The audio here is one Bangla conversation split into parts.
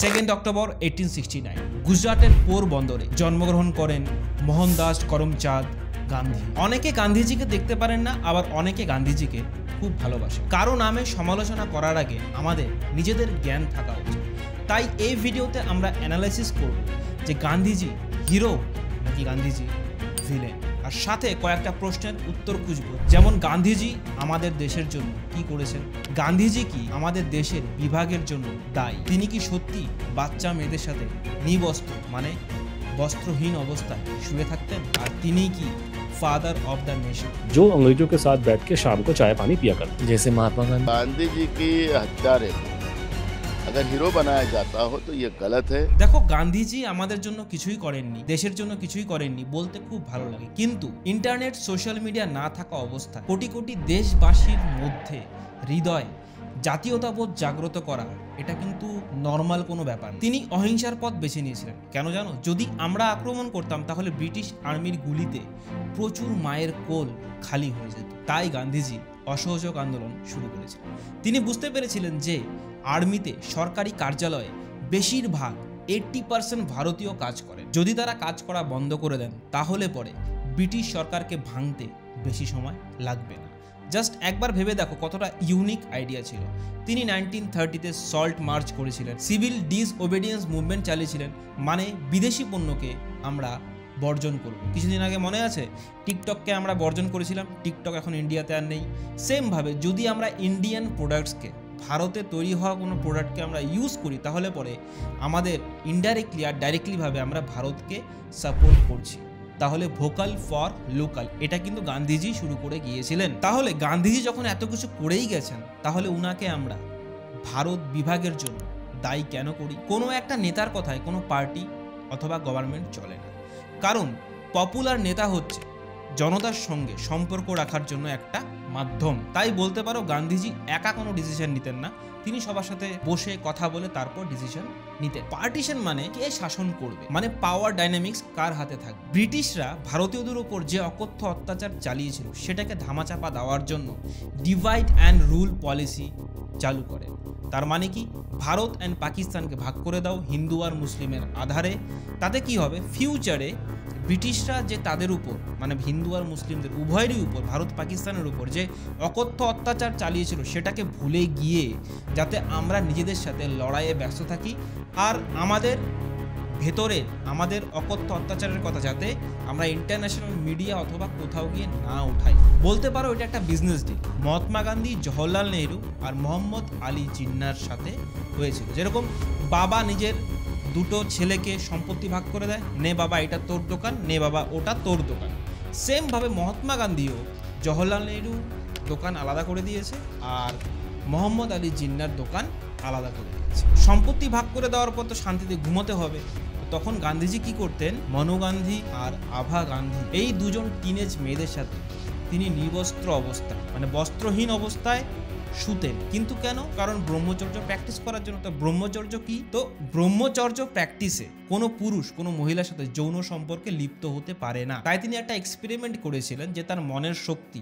2nd October 1869 गुजरातेर पोरबंदरे जन्मग्रहण करें मोहनदास करमचंद गांधी। अनेके गांधीजी के देखते पारें ना, आबार अनेके गांधीजी के खूब भालोबासें। कारो नामे समालोचना करार आगे आमादेर निजेदेर ज्ञान थाका उचित। ताई ए भिडियोते आमरा एनालाइसिस करब जे गांधीजी हिरो नाकि गांधीजी भिलेन, और साथे कयेकटा प्रश्नेर उत्तर खुंजब जेमन गांधीजी आमादेर देशेर जोन्नो कि करेछेन, गांधीजी कि आमादेर देशेर विभागेर जोन्नो दायी, तिनि कि सत्यि बाच्चा मेयेदेर साथे निवस्त्र माने वस्त्रहीन अवस्थाय शुए थाकतेन, और तिनि कि फादर ऑफ द नेशन जो अंग्रेजों के साथ बैठ के शाम को चाय पानी पिया करते, जैसे महात्मा गांधी। गांधी जी की हत्यारे अगर हीरो बनाया जाता हो तो ये गलत है। देखो गांधी जी हमारे जोन्नो किछुई करेननी, देशेर जोन्नो किछुई करेननी बोलते खूब भालो लागे, किन्तु इंटरनेट सोशल मीडिया ना थाका अवस्था कोटी कोटी देशबासीर मध्य हृदय जातीयताबोध जाग्रत करा এটা কিন্তু নরমাল কোনো ব্যাপার। তিনি অহিংসার পথ বেছে নিয়েছিলেন। কেন জানো? যদি আমরা আক্রমণ করতাম তাহলে ব্রিটিশ আর্মির গুলিতে প্রচুর মায়ের কোল খালি হয়ে যেত। তাই গান্ধীজি অসহযোগ আন্দোলন শুরু করেছিলেন। তিনি বুঝতে পেরেছিলেন যে আর্মিতে সরকারি কার্যালয়ে বেশিরভাগ 80% ভারতীয় কাজ করে। যদি তারা কাজ করা বন্ধ করে দেন তাহলে পরে ব্রিটিশ সরকারকে ভাঙতে বেশি সময় লাগবে না। जस्ट एक बार भेबे देखो कतटा यूनिक आइडिया छिलो। 1930 ते सल्ट मार्च करेछिलेन, सिविल डिसओबिडियेंस मुभमेंट चालिएछिलेन, माने विदेशी पण्यके आमरा बर्जन करब। किछुदिन आगे मने आछे टिकटकके आमरा बर्जन करेछिलाम, टिकटक एखन इंडियाते आर नेई। सेम भावे जोदि आमरा इंडियन प्रोडक्ट्सके भारते तैरी हवा कोनो प्रोडक्टके आमरा यूज करी ताहले परे आमादेर इनडायरेक्टली आर डायरेक्टली भावे आमरा भारतके सापोर्ट करछि। তাহলে ভোকাল ফর লোকাল এটা কিন্তু গান্ধীজি শুরু করে গিয়েছিলেন। তাহলে গান্ধীজি যখন এত কিছু করেই গেছেন তাহলে উনাকে আমরা ভারত বিভাগের জন্য দায়ী কেন করি? কোনো একটা নেতার কথায় কোনো পার্টি অথবা গভর্নমেন্ট চলে না, কারণ পপুলার নেতা হচ্ছে জনতার সঙ্গে সম্পর্ক রাখার জন্য একটা মাধ্যম। তাই বলতে পারো গান্ধীজি একা কোনো ডিসিশন নিতেন না, তিনি সবার সাথে বসে কথা বলে তারপর ডিসিশন নিতেন। পার্টিশন মানে কে শাসন করবে, মানে পাওয়ার ডাইনামিক্স কার হাতে থাকবে। ব্রিটিশরা ভারতীয়দের উপর যে অকথ্য অত্যাচার চালিয়েছিল সেটাকে ধামাচাপা দেওয়ার জন্য ডিভাইড অ্যান্ড রুল পলিসি চালু করে। তার মানে কি ভারত অ্যান্ড পাকিস্তানকে ভাগ করে দাও হিন্দু আর মুসলিমের আধারে। তাতে কি হবে? ফিউচারে ব্রিটিশরা যে তাদের উপর মানে হিন্দু আর মুসলিমদের উভয়েরই উপর ভারত পাকিস্তানের উপর যে অকথ্য অত্যাচার চালিয়েছিল সেটাকে ভুলে গিয়ে যাতে আমরা নিজেদের সাথে লড়াইয়ে ব্যস্ত থাকি, আর আমাদের ভেতরে আমাদের অকথ্য অত্যাচারের কথা যাতে আমরা ইন্টারন্যাশনাল মিডিয়া অথবা কোথাও গিয়ে না উঠাই। বলতে পারো এটা একটা বিজনেস ডিল মহাত্মা গান্ধী, জওহরলাল নেহরু আর মোহাম্মদ আলী জিন্নার সাথে হয়েছিল। যেরকম বাবা নিজের দুটো ছেলেকে সম্পত্তি ভাগ করে দেয়, নে বাবা এটা তোর দোকান, নে বাবা ওটা তোর দোকান। সেমভাবে মহাত্মা গান্ধীও জওহরলাল নেহরু দোকান আলাদা করে দিয়েছে আর মোহাম্মদ আলী জিন্নার দোকান আলাদা করে দিয়েছে। সম্পত্তি ভাগ করে দেওয়ার পর তো শান্তিতে ঘুমোতে হবে, তখন গান্ধীজি কি করতেন? মনু গান্ধী আর আভা গান্ধী এই দুজন টিনেজ মেয়েদের সাথে তিনি নিবস্ত্র অবস্থায় মানে বস্ত্রহীন অবস্থায় শুতেন। কিন্তু কেন? কারণ ব্রহ্মচর্য প্র্যাকটিস করার জন্য। তো ব্রহ্মচর্য কি? তো ব্রহ্মচর্য প্র্যাকটিসে কোনো পুরুষ কোনো মহিলার সাথে যৌন সম্পর্কে লিপ্ত হতে পারে না। তাই তিনি একটা এক্সপেরিমেন্ট করেছিলেন যে তার মনের শক্তি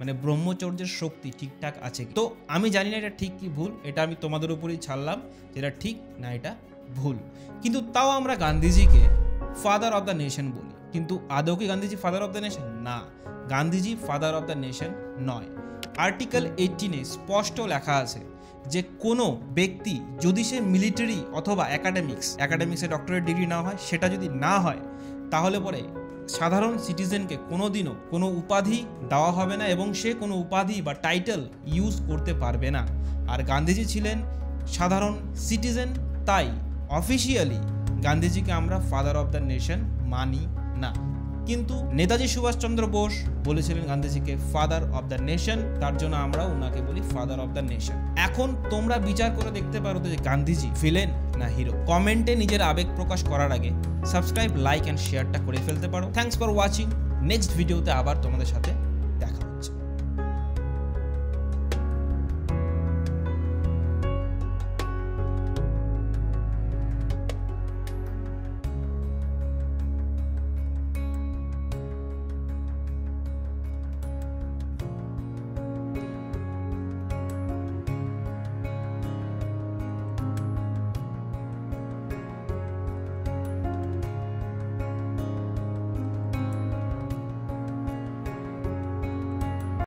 মানে ব্রহ্মচর্যের শক্তি ঠিকঠাক আছে। তো আমি জানি না এটা ঠিক কি ভুল, এটা আমি তোমাদের উপরেই ছাড়লাম যেটা ঠিক না এটা ভুল। কিন্তু তাও আমরা গান্ধীজিকে ফাদার অফ দ্য নেশন বলি, কিন্তু আদৌ কি Gandhiji father of the nation? না, Gandhiji father of the nation নয়। আর্টিকেল 18 স্পষ্ট লেখা আছে যে কোনো ব্যক্তি যদি সে মিলিটারি অথবা একাডেমিক্সে ডক্টরেট ডিগ্রি না হয়, সেটা যদি না হয় তাহলে পরে সাধারণ সিটিজেনকে কোনোদিনও কোনো উপাধি দেওয়া হবে না এবং সে কোনো উপাধি বা টাইটেল ইউজ করতে পারবে না। আর গান্ধীজি ছিলেন সাধারণ সিটিজেন, তাই অফিসিয়ালি গান্ধীজিকে আমরা ফাদার অফ দ্য নেশন মানি না। কিন্তু নেতাজি সুভাষচন্দ্র বোস বলেছিলেন গান্ধীজিকে ফাদার অফ দ্য নেশন, তার জন্য আমরা ওনাকে বলি ফাদার অফ দ্য নেশন। এখন তোমরা বিচার করে দেখতে পারো যে গান্ধীজি ভিলেন না হিরো। কমেন্টে নিজের আবেগ প্রকাশ করার আগে সাবস্ক্রাইব, লাইক অ্যান্ড শেয়ারটা করে ফেলতে পারো। Thanks for watching. নেক্সট ভিডিওতে আবার তোমাদের সাথে